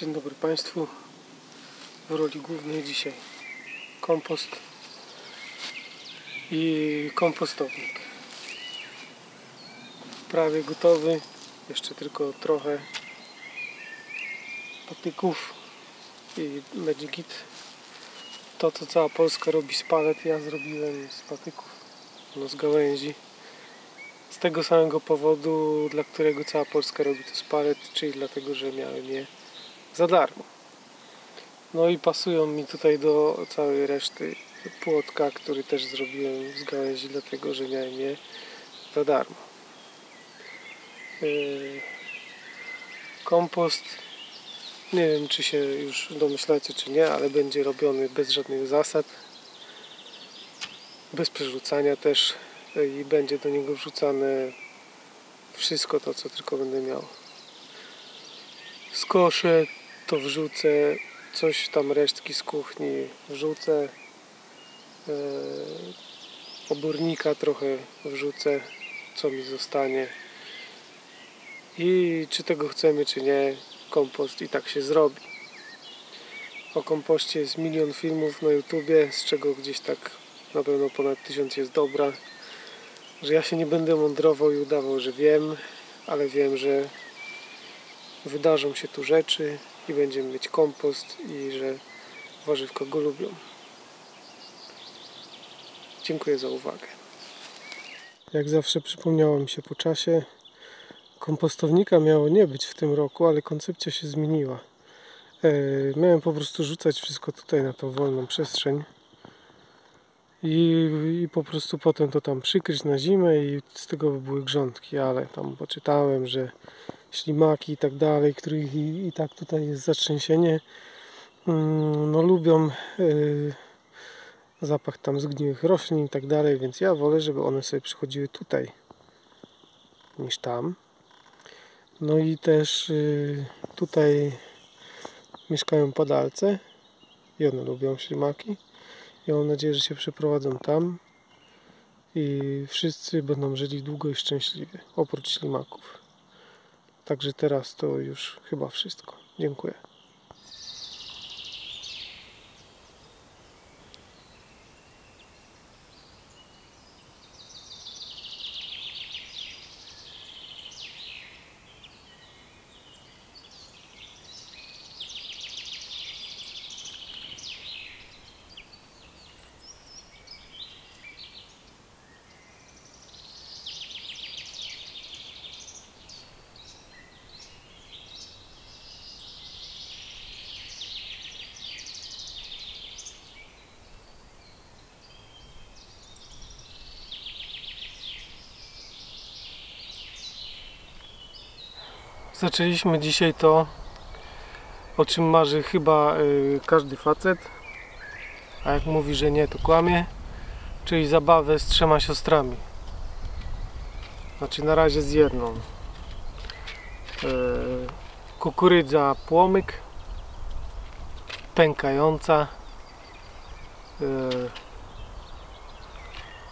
Dzień dobry Państwu. W roli głównej dzisiaj kompost i kompostownik. Prawie gotowy. Jeszcze tylko trochę patyków i będzie git. To co cała Polska robi z palet, ja zrobiłem z patyków, no z gałęzi. Z tego samego powodu, dla którego cała Polska robi to z palet, czyli dlatego, że miałem je za darmo. No i pasują mi tutaj do całej reszty płotka, który też zrobiłem z gałęzi, dlatego, że miałem je za darmo. Kompost, nie wiem czy się już domyślacie czy nie, ale będzie robiony bez żadnych zasad, bez przerzucania też, i będzie do niego wrzucane wszystko to, co tylko będę miał. Skoszę to wrzucę, coś tam resztki z kuchni wrzucę, obornika trochę wrzucę, co mi zostanie. I czy tego chcemy, czy nie, kompost i tak się zrobi. O kompoście jest milion filmów na YouTubie, z czego gdzieś tak na pewno ponad 1000 jest dobra. Że ja się nie będę mądrował i udawał, że wiem, ale wiem, że wydarzą się tu rzeczy i będziemy mieć kompost i że warzywka go lubią. Dziękuję za uwagę. Jak zawsze przypomniało mi się po czasie, kompostownika miało nie być w tym roku, ale koncepcja się zmieniła. Miałem po prostu rzucać wszystko tutaj na tą wolną przestrzeń. I po prostu potem to tam przykryć na zimę i z tego by były grządki, ale tam poczytałem, że ślimaki i tak dalej, których i tak tutaj jest zatrzęsienie, no lubią zapach tam zgniłych roślin i tak dalej, więc ja wolę, żeby one sobie przychodziły tutaj niż tam. No i też tutaj mieszkają padalce i one lubią ślimaki. Ja mam nadzieję, że się przeprowadzą tam i wszyscy będą żyli długo i szczęśliwie, oprócz ślimaków. Także teraz to już chyba wszystko. Dziękuję. Zaczęliśmy dzisiaj to, o czym marzy chyba każdy facet, a jak mówi, że nie, to kłamie, czyli zabawę z 3 siostrami. Znaczy na razie z jedną. Kukurydza płomyk, pękająca.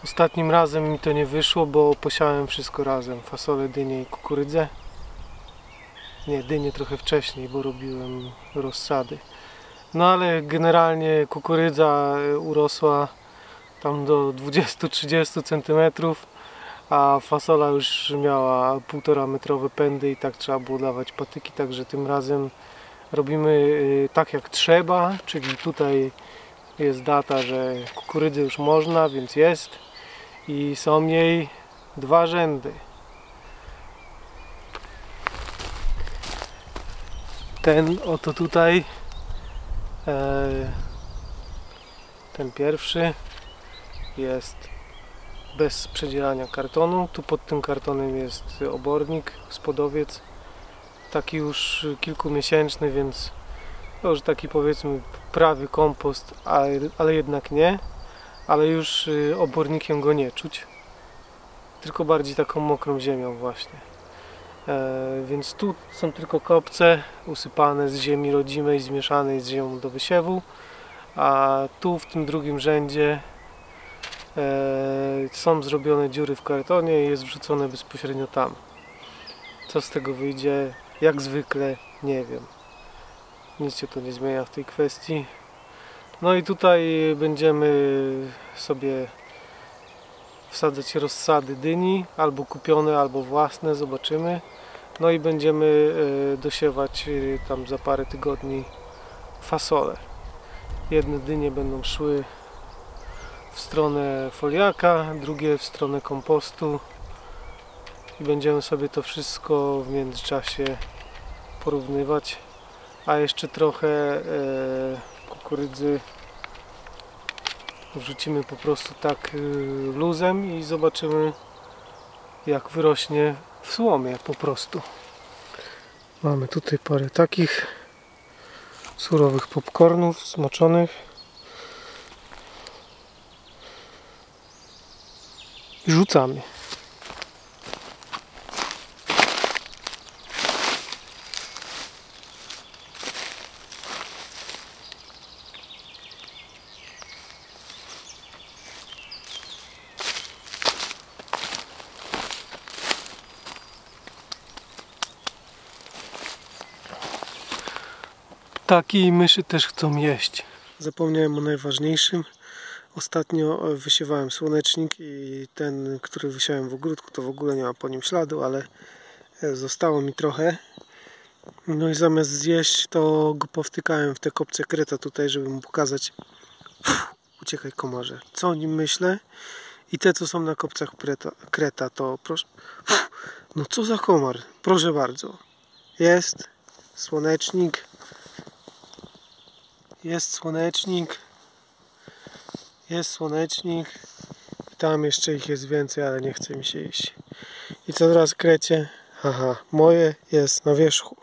Ostatnim razem mi to nie wyszło, bo posiałem wszystko razem, fasolę, dynię i kukurydzę. Nie, dynię trochę wcześniej, bo robiłem rozsady. No ale generalnie kukurydza urosła tam do 20-30 cm, a fasola już miała 1,5-metrowe pędy i tak trzeba było dawać patyki, także tym razem robimy tak jak trzeba, czyli tutaj jest data, że kukurydzy już można, więc jest i są jej 2 rzędy. Ten oto tutaj, ten pierwszy jest bez przedzierania kartonu, tu pod tym kartonem jest obornik, spodowiec, taki już kilkumiesięczny, więc to już taki powiedzmy prawy kompost, ale jednak nie, ale już obornikiem go nie czuć, tylko bardziej taką mokrą ziemią właśnie. Więc tu są tylko kopce usypane z ziemi rodzimej, zmieszanej z ziemią do wysiewu, a tu w tym drugim rzędzie są zrobione dziury w kartonie i jest wrzucone bezpośrednio tam. Co z tego wyjdzie, jak zwykle, nie wiem. nic się tu nie zmienia w tej kwestii. No i tutaj będziemy sobie wsadzać rozsady dyni, albo kupione, albo własne, zobaczymy. No i będziemy dosiewać tam za parę tygodni fasole. Jedne dynie będą szły w stronę foliaka, drugie w stronę kompostu. I będziemy sobie to wszystko w międzyczasie porównywać. A jeszcze trochę kukurydzy wrzucimy po prostu tak luzem i zobaczymy, jak wyrośnie w słomie po prostu. Mamy tutaj parę takich surowych popcornów smoczonych. I rzucamy. Ptaki i myszy też chcą jeść. Zapomniałem o najważniejszym. Ostatnio wysiewałem słonecznik i ten, który wysiałem w ogródku, to w ogóle nie ma po nim śladu, ale zostało mi trochę. No i zamiast zjeść, to go powtykałem w te kopce kreta tutaj, żeby mu pokazać. Uciekaj komarze. Co o nim myślę? I te, co są na kopcach kreta, to proszę... No co za komar? Proszę bardzo. Jest słonecznik. Jest słonecznik. Jest słonecznik. Tam jeszcze ich jest więcej, ale nie chce mi się iść. I co teraz krecie? Haha, moje jest na wierzchu.